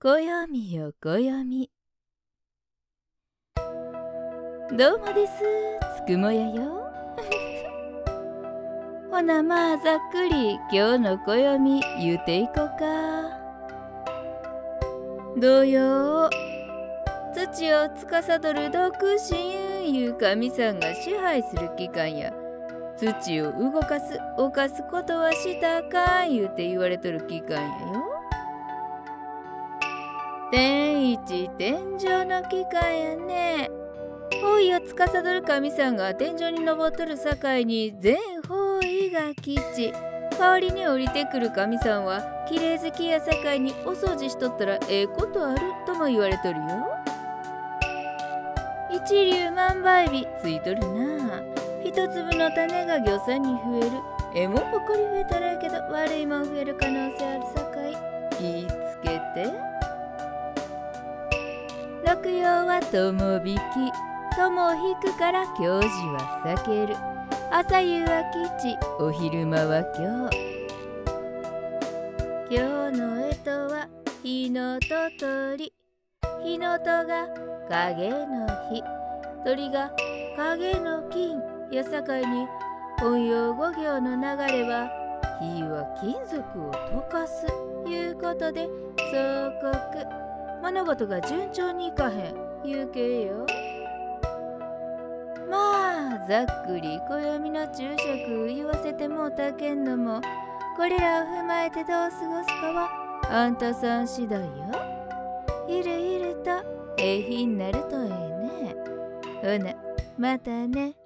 暦よ暦。どうもです、つくもやよ。ほなまあざっくり今日の暦言うていこか。童謡、土を司る独身いう神さんが支配する機関や、土を動かす犯すことはしたか言うて言われとる機関やよ。天一天上の機関やね。方位を司る神さんが天井に登っとる境に全方位が吉。代わりに降りてくる神さんはきれい好きや境にお掃除しとったらええことあるとも言われとるよ。一粒万倍日ついとるな。一粒の種がぎょさに増える。えもぽこり増えたらやけど悪いもん増える可能性あるさかい気ぃつけて。六曜は友引き。友を引くから凶事は避ける。朝夕は吉、お昼間は凶。今日の干支は火のと鳥。火のとが影の火、鳥が影の金やさかいに音用五行の流れは火は金属を溶かすいうことで相克。物事が順調にいかへんいう系よ。まあざっくり暦の注釈言わせてもうたけんのも、これらを踏まえてどう過ごすかはあんたさん次第よ。ゆるゆるとええ日になるとええね。ほなまたね。